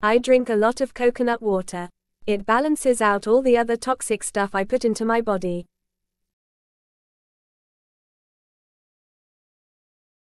I drink a lot of coconut water. It balances out all the other toxic stuff I put into my body.